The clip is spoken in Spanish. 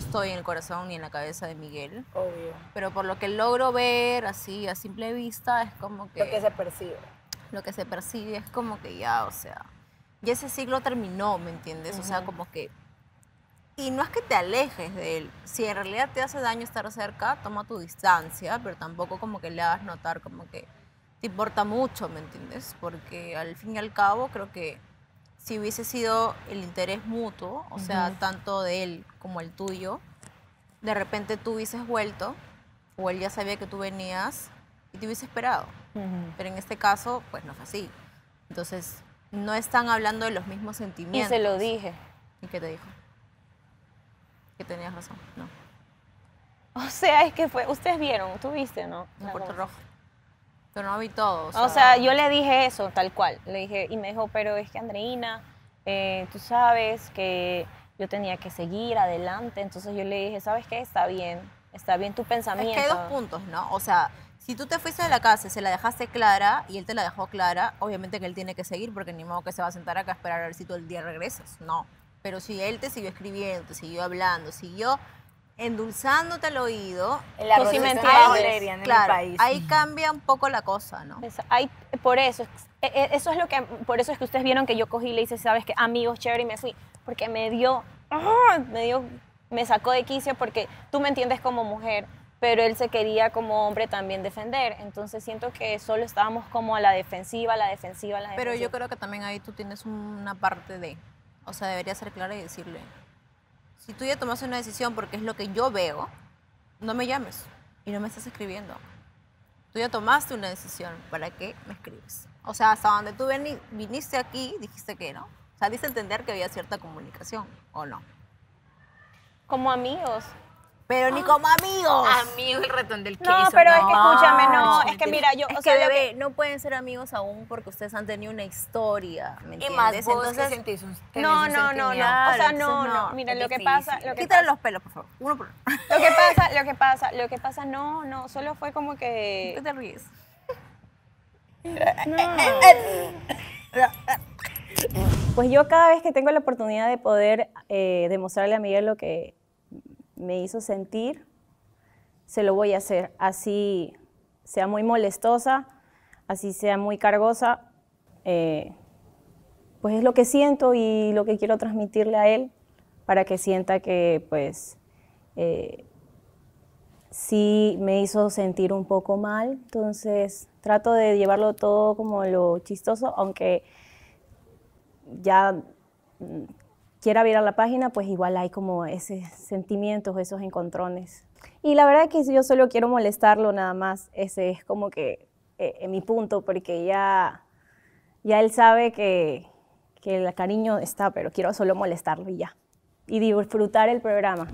estoy en el corazón ni en la cabeza de Miguel. Obvio. Pero por lo que logro ver así a simple vista es como que... Lo que se percibe. Lo que se percibe es como que ya, o sea... Y ese ciclo terminó, ¿me entiendes? O sea, como que... Y no es que te alejes de él. Si en realidad te hace daño estar cerca, toma tu distancia, pero tampoco como que le hagas notar como que te importa mucho, ¿me entiendes? Porque al fin y al cabo creo que si hubiese sido el interés mutuo, o sea, tanto de él como el tuyo, de repente tú hubieses vuelto o él ya sabía que tú venías y te hubiese esperado. Pero en este caso, pues no fue así. Entonces, no están hablando de los mismos sentimientos. Y se lo dije. ¿Y qué te dijo? Que tenías razón, no. O sea, es que fue, ustedes vieron, tú viste, ¿no? En Puerto Rojo. Pero no vi todo. O sea, yo le dije eso, tal cual. Le dije, y me dijo, pero es que Andreina, tú sabes que yo tenía que seguir adelante. Entonces yo le dije, ¿sabes qué? Está bien tu pensamiento. Es que hay dos puntos, ¿no? O sea, si tú te fuiste de la casa y se la dejaste clara y él te la dejó clara, obviamente que él tiene que seguir porque ni modo que se va a sentar acá a esperar a ver si todo el día regresas. No. Pero si él te siguió escribiendo, te siguió hablando, siguió endulzándote el oído, tú sí me entiendes. Claro, ahí cambia un poco la cosa, ¿no? Por eso es lo que, por eso es que ustedes vieron que yo cogí y le hice, sabes que amigos, chévere, y me fui, porque me sacó de quicio porque tú me entiendes como mujer, pero él se quería como hombre también defender. Entonces siento que solo estábamos como a la defensiva, Pero yo creo que también ahí tú tienes una parte de... O sea, debería ser clara y decirle, si tú ya tomaste una decisión porque es lo que yo veo, no me llames y no me estás escribiendo. Tú ya tomaste una decisión, ¿para qué me escribes? O sea, hasta donde tú viniste aquí, dijiste que no. O sea, diste entender que había cierta comunicación, ¿o no? Como amigos. Pero ni como amigos. Amigo el ratón del queso. No, pero no, es que escúchame, no. Es que mira, yo... o sea, bebé, no pueden ser amigos aún porque ustedes han tenido una historia, ¿me entiendes? Y más vos entonces, que sentís un... No. Claro, o sea, no. Mira, lo que pasa... Quítale los pelos, por favor. Uno por uno. Lo que pasa, no. Solo fue como que... ¿Qué te ríes? No. Pues yo cada vez que tengo la oportunidad de poder demostrarle a Miguel lo que... me hizo sentir, se lo voy a hacer, así sea muy molestosa, así sea muy cargosa, pues es lo que siento y lo que quiero transmitirle a él para que sienta que pues sí me hizo sentir un poco mal, entonces trato de llevarlo todo como lo chistoso, aunque ya... quiera ver a la página, pues igual hay como esos sentimientos, esos encontrones. Y la verdad es que yo solo quiero molestarlo nada más, ese es como que mi punto, porque ya él sabe que el cariño está, pero quiero solo molestarlo y ya. Y disfrutar el programa.